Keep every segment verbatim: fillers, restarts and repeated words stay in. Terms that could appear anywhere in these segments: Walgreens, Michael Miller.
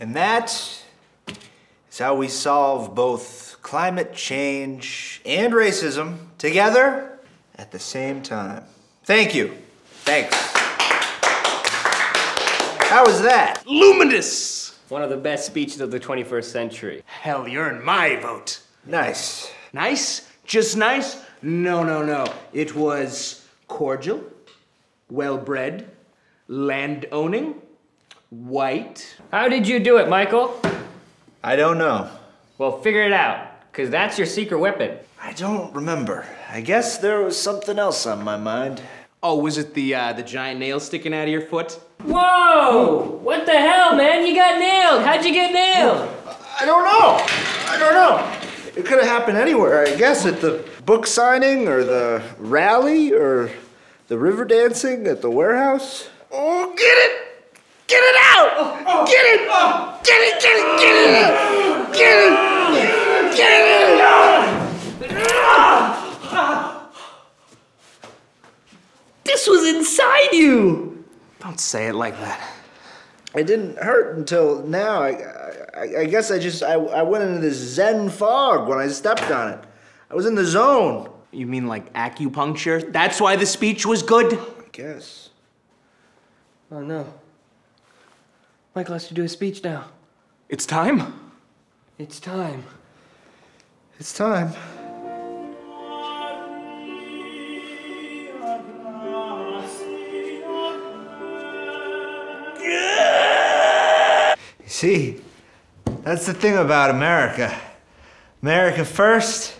And that is how we solve both climate change and racism together at the same time. Thank you. Thanks. How was that? Luminous! One of the best speeches of the twenty-first century. Hell, you earned my vote. Nice. Nice? Just nice? No, no, no. It was cordial, well-bred, land-owning, white. How did you do it, Michael? I don't know. Well, figure it out, because that's your secret weapon. I don't remember. I guess there was something else on my mind. Oh, was it the, uh, the giant nail sticking out of your foot? Whoa! What the hell, man? You got nailed! How'd you get nailed? I don't know! I don't know! It could have happened anywhere, I guess, at the book signing, or the rally, or the river dancing at the warehouse. Oh, get it! Get it out! Oh, oh, get it! Oh, get it! Get it! Get it! Out. Get it! Get it! Out. This was inside you! Don't say it like that. It didn't hurt until now. I, I, I guess I just I, I went into this Zen fog when I stepped on it. I was in the zone. You mean like acupuncture? That's why the speech was good? I guess. Oh no. Michael has to do a speech now. It's time? It's time. It's time. You see, that's the thing about America. America first,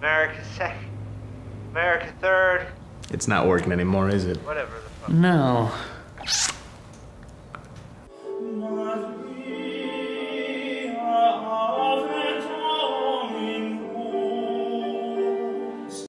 America second, America third. It's not working anymore, is it? Whatever the fuck. No. Thank you.